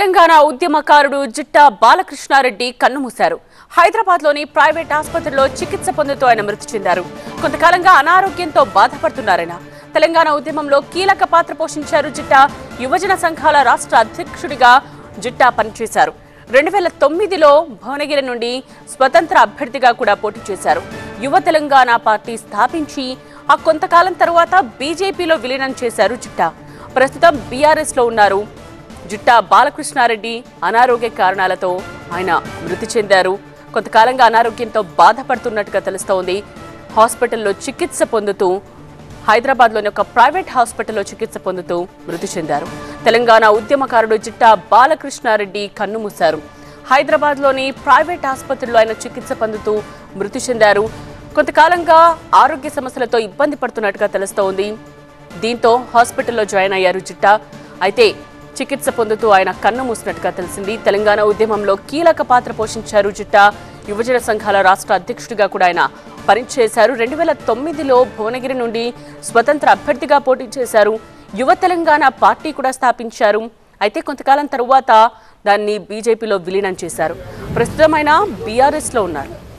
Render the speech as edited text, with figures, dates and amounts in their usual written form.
తెలంగాణ ఉద్యమకారుడు జిట్టా బాలకృష్ణ రెడ్డి కన్నుమూశారు. హైదరాబాద్లోని ప్రైవేట్ ఆసుపత్రిలో చికిత్స పొందుతూ ఆయన మృతి చెందారు. కొంతకాలంగా అనారోగ్యంతో బాధపడుతున్నారని తెలంగాణ ఉద్యమంలో కీలక పాత్ర పోషించారు జిట్టా. యువజన సంఘాల రాష్ట్ర అధ్యక్షుడిగా జిట్టా పనిచేశారు. 2009లో భువనగిరి నుండి స్వతంత్ర అభ్యర్థిగా కూడా పోటీ చేశారు. యువ తెలంగాణ పార్టీ స్థాపించి ఆ కొంతకాలం తరువాత బీజేపీలో విలీనం చేశారు జిట్టా. ప్రస్తుతం బీఆర్ఎస్లో ఉన్నారు. జిట్టా బాలకృష్ణారెడ్డి అనారోగ్య కారణాలతో ఆయన మృతి చెందారు. కొంతకాలంగా అనారోగ్యంతో బాధపడుతున్నట్టుగా తెలుస్తోంది. హాస్పిటల్లో చికిత్స పొందుతూ హైదరాబాద్లోని ఒక ప్రైవేట్ హాస్పిటల్లో చికిత్స పొందుతూ మృతి చెందారు. తెలంగాణ ఉద్యమకారుడు జిట్టా బాలకృష్ణారెడ్డి కన్నుమూశారు. హైదరాబాద్లోని ప్రైవేట్ ఆసుపత్రిలో ఆయన చికిత్స పొందుతూ మృతి చెందారు. కొంతకాలంగా ఆరోగ్య సమస్యలతో ఇబ్బంది పడుతున్నట్టుగా తెలుస్తోంది. దీంతో హాస్పిటల్లో జాయిన్ అయ్యారు జిట్టా. అయితే చికిత్స పొందుతూ ఆయన కన్ను మూసినట్టుగా తెలిసింది. తెలంగాణ ఉద్యమంలో కీలక పాత్ర పోషించారు జిట్టా. యువజన సంఘాల రాష్ట్ర అధ్యక్షుడిగా కూడా ఆయన పనిచేశారు. 2009లో భువనగిరి నుండి స్వతంత్ర అభ్యర్థిగా పోటీ చేశారు. యువ తెలంగాణ పార్టీ కూడా స్థాపించారు. అయితే కొంతకాలం తరువాత దాన్ని బీజేపీలో విలీనం చేశారు. ప్రస్తుతం ఆయన బీఆర్ఎస్లో ఉన్నారు.